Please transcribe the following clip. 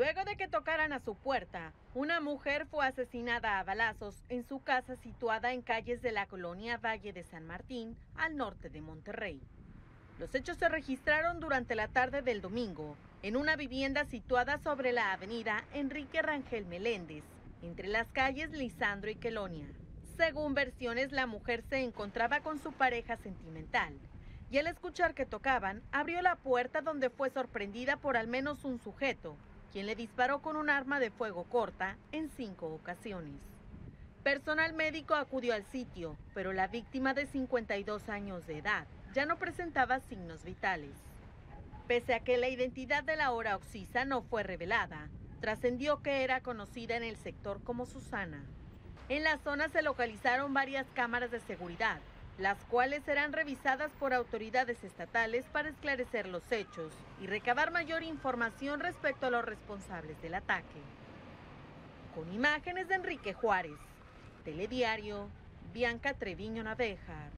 Luego de que tocaran a su puerta, una mujer fue asesinada a balazos en su casa situada en calles de la colonia Valle de San Martín, al norte de Monterrey. Los hechos se registraron durante la tarde del domingo, en una vivienda situada sobre la avenida Enrique Rangel Meléndez, entre las calles Lisandro y Colonia. Según versiones, la mujer se encontraba con su pareja sentimental y al escuchar que tocaban, abrió la puerta donde fue sorprendida por al menos un sujeto, quien le disparó con un arma de fuego corta en 5 ocasiones. Personal médico acudió al sitio, pero la víctima de 52 años de edad ya no presentaba signos vitales. Pese a que la identidad de la ahora occisa no fue revelada, trascendió que era conocida en el sector como Susana. En la zona se localizaron varias cámaras de seguridad, las cuales serán revisadas por autoridades estatales para esclarecer los hechos y recabar mayor información respecto a los responsables del ataque. Con imágenes de Enrique Juárez, Telediario, Bianca Treviño Navéjar.